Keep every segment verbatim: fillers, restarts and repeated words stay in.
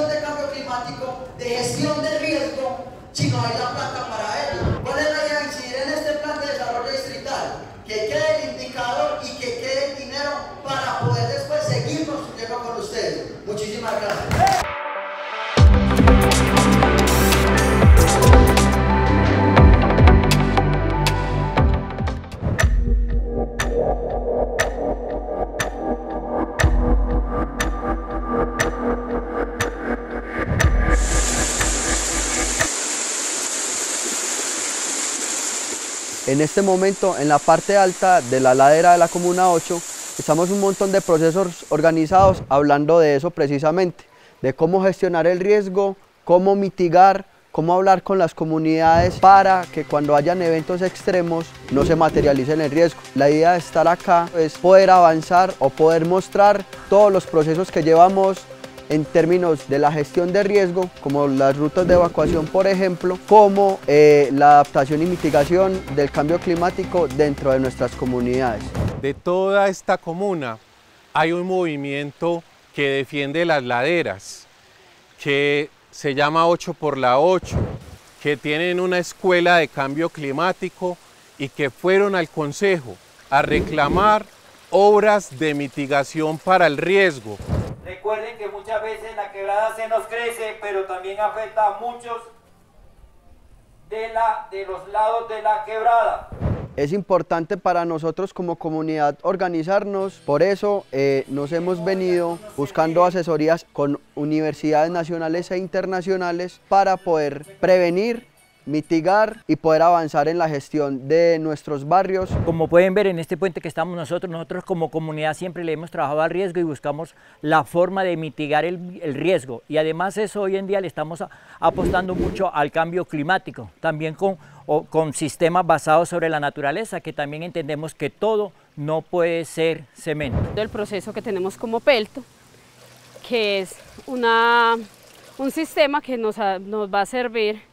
mitigación de cambio climático, de gestión de riesgo, si no hay la plata para ello. ¿Cuál es la idea de incidir en este plan de desarrollo distrital? Que quede el indicador y que quede el dinero para poder después seguir construyendo con ustedes. Muchísimas gracias. En este momento, en la parte alta de la ladera de la Comuna ocho, estamos un montón de procesos organizados hablando de eso precisamente, de cómo gestionar el riesgo, cómo mitigar, cómo hablar con las comunidades para que cuando hayan eventos extremos no se materialicen el riesgo. La idea de estar acá es poder avanzar o poder mostrar todos los procesos que llevamos en términos de la gestión de riesgo, como las rutas de evacuación, por ejemplo, como eh, la adaptación y mitigación del cambio climático dentro de nuestras comunidades. De toda esta comuna hay un movimiento que defiende las laderas, que se llama ocho por la ocho, que tienen una escuela de cambio climático y que fueron al Concejo a reclamar obras de mitigación para el riesgo. Recuerden que muchas veces la quebrada se nos crece, pero también afecta a muchos de, la, de los lados de la quebrada. Es importante para nosotros como comunidad organizarnos, por eso eh, nos hemos venido buscando asesorías con universidades nacionales e internacionales para poder prevenir, mitigar y poder avanzar en la gestión de nuestros barrios. Como pueden ver en este puente que estamos nosotros, nosotros como comunidad siempre le hemos trabajado al riesgo y buscamos la forma de mitigar el, el riesgo, y además eso hoy en día le estamos a, apostando mucho al cambio climático, también con, o, con sistemas basados sobre la naturaleza, que también entendemos que todo no puede ser cemento. El proceso que tenemos como Pelto, que es una, un sistema que nos, nos va a servir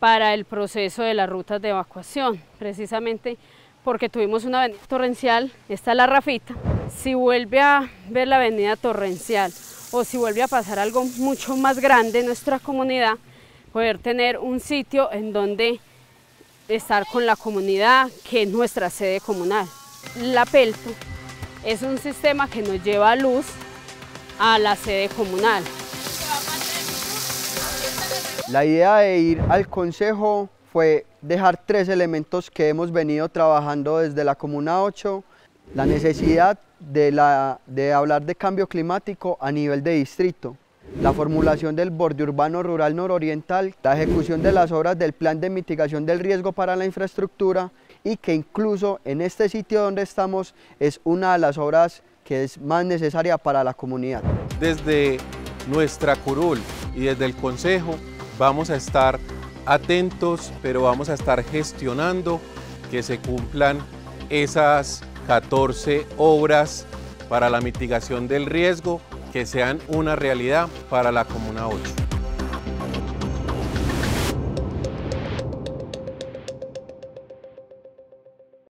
para el proceso de las rutas de evacuación, precisamente porque tuvimos una avenida torrencial, esta es la rafita. Si vuelve a ver la avenida torrencial o si vuelve a pasar algo mucho más grande en nuestra comunidad, poder tener un sitio en donde estar con la comunidad, que es nuestra sede comunal. La Pelto es un sistema que nos lleva luz a la sede comunal. La idea de ir al Concejo fue dejar tres elementos que hemos venido trabajando desde la Comuna ocho, la necesidad de, la, de hablar de cambio climático a nivel de distrito, la formulación del Borde Urbano Rural Nororiental, la ejecución de las obras del Plan de Mitigación del Riesgo para la Infraestructura, y que incluso en este sitio donde estamos es una de las obras que es más necesaria para la comunidad. Desde nuestra curul y desde el Concejo, vamos a estar atentos, pero vamos a estar gestionando que se cumplan esas catorce obras para la mitigación del riesgo, que sean una realidad para la Comuna ocho.